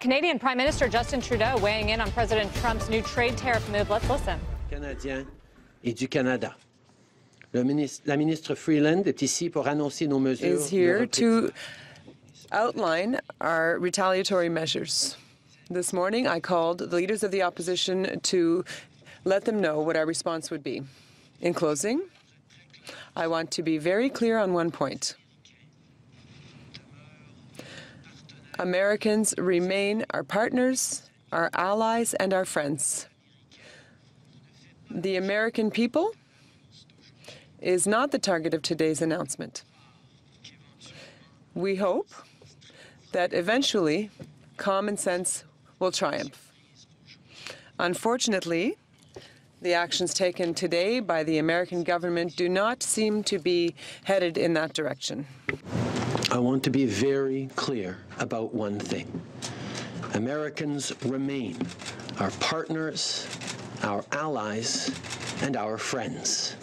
Canadian Prime Minister Justin Trudeau weighing in on President Trump's new trade tariff move. Let's listen. Canadiens et du Canada. La ministre Freeland est ici pour annoncer nos mesures. Is here to outline our retaliatory measures. This morning, I called the leaders of the opposition to let them know what our response would be. In closing, I want to be very clear on one point. Americans remain our partners, our allies, and our friends. The American people is not the target of today's announcement. We hope that eventually common sense will triumph. Unfortunately, the actions taken today by the American government do not seem to be headed in that direction. I want to be very clear about one thing. Americans remain our partners, our allies, and our friends.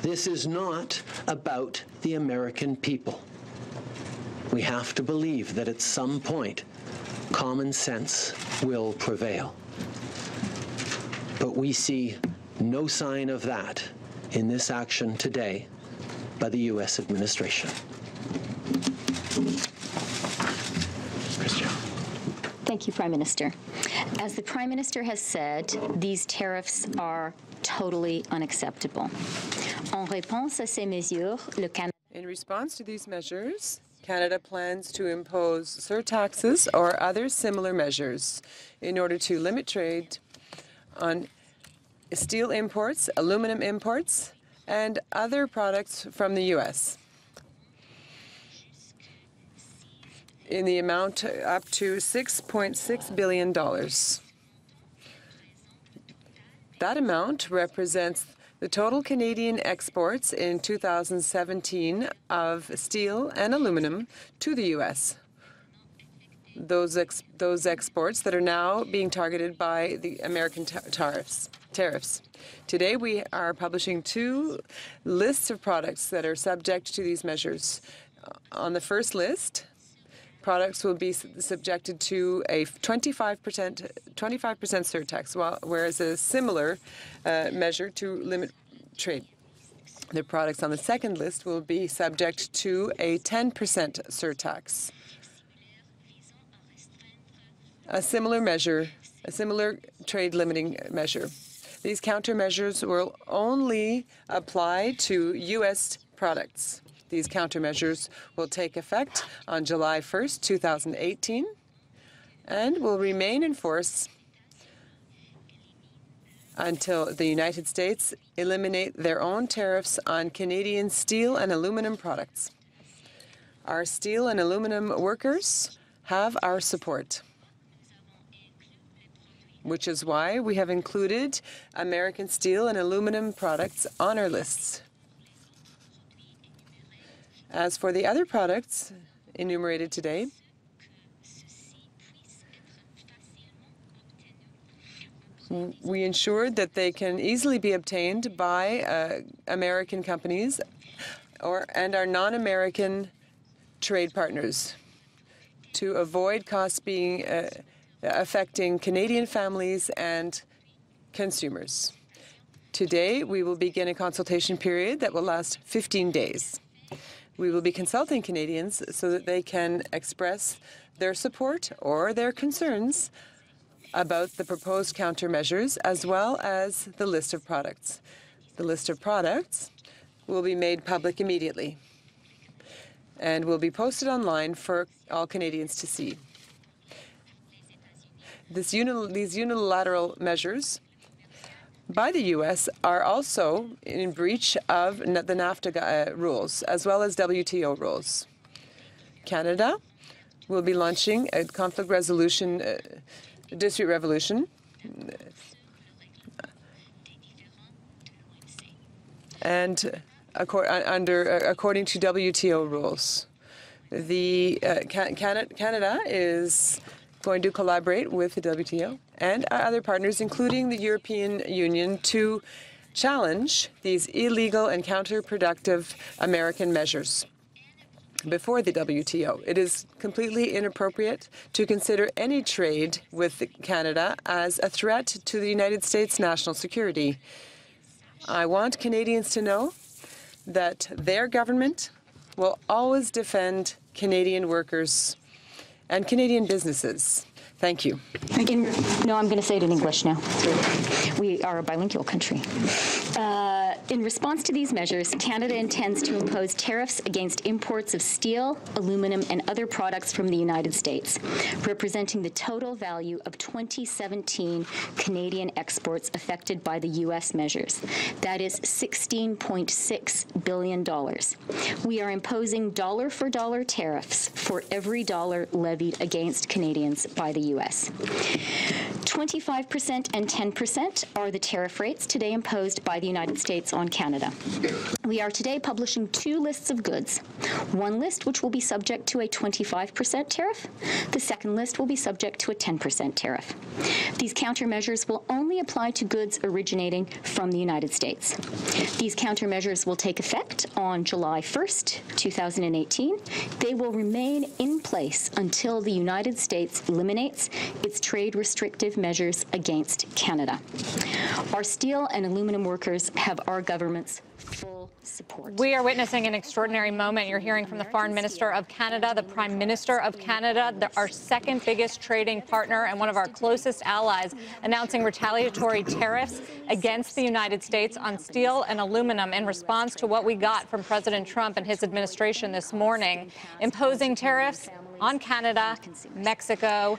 This is not about the American people. We have to believe that at some point, common sense will prevail. But we see no sign of that in this action today by the U.S. administration. Christia. Thank you, Prime Minister. As the Prime Minister has said, these tariffs are totally unacceptable. In response to these measures, Canada plans to impose surtaxes or other similar measures in order to limit trade on steel imports, aluminum imports, and other products from the U.S. in the amount up to $6.6 billion. That amount represents the total Canadian exports in 2017 of steel and aluminum to the U.S. Those exports that are now being targeted by the American tariffs. Today we are publishing two lists of products that are subject to these measures. On the first list, products will be subjected to a 25% surtax, whereas a similar measure to limit trade. The products on the second list will be subject to a 10% surtax. A similar measure, a similar trade-limiting measure. These countermeasures will only apply to U.S. products. These countermeasures will take effect on July 1st, 2018, and will remain in force until the United States eliminate their own tariffs on Canadian steel and aluminum products. Our steel and aluminum workers have our support, which is why we have included American steel and aluminum products on our lists. As for the other products enumerated today, we ensured that they can easily be obtained by American companies and our non-American trade partners to avoid costs being affecting Canadian families and consumers. Today, we will begin a consultation period that will last 15 days. We will be consulting Canadians so that they can express their support or their concerns about the proposed countermeasures, as well as the list of products. The list of products will be made public immediately and will be posted online for all Canadians to see. These unilateral measures by the U.S. are also in breach of the NAFTA rules, as well as WTO rules. Canada will be launching a conflict resolution, dispute resolution, and according to WTO rules. The Canada is going to collaborate with the WTO and our other partners, including the European Union, to challenge these illegal and counterproductive American measures. before the WTO. It is completely inappropriate to consider any trade with Canada as a threat to the United States' national security. I want Canadians to know that their government will always defend Canadian workers and Canadian businesses. Thank you. Thank you. No, I'm going to say it in English now. We are a bilingual country. In response to these measures, Canada intends to impose tariffs against imports of steel, aluminum, and other products from the United States, representing the total value of 2017 Canadian exports affected by the U.S. measures. That is $16.6 billion. We are imposing dollar-for-dollar tariffs for every dollar levied against Canadians by the U.S. 25% and 10% are the tariff rates today imposed by the United States on Canada. We are today publishing two lists of goods. One list which will be subject to a 25% tariff. The second list will be subject to a 10% tariff. These countermeasures will only apply to goods originating from the United States. These countermeasures will take effect on July 1st, 2018. They will remain in place until the United States eliminates its trade restrictive measures against Canada. Our steel and aluminum workers have our government's full support. We are witnessing an extraordinary moment. You're hearing from the Foreign Minister of Canada, the Prime Minister of Canada, our second biggest trading partner and one of our closest allies, announcing retaliatory tariffs against the United States on steel and aluminum in response to what we got from President Trump and his administration this morning, imposing tariffs on Canada, Mexico,